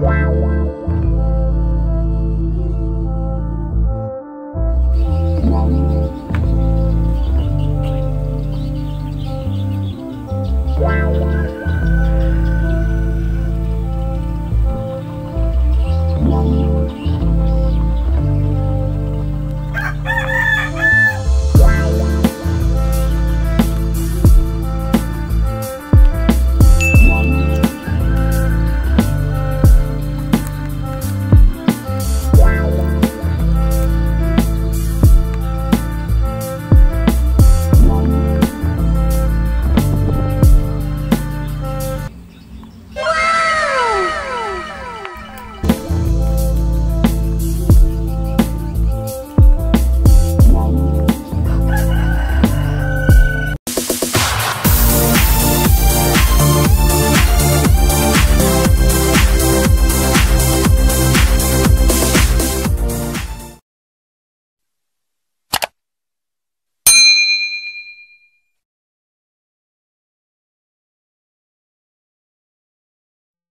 Wow.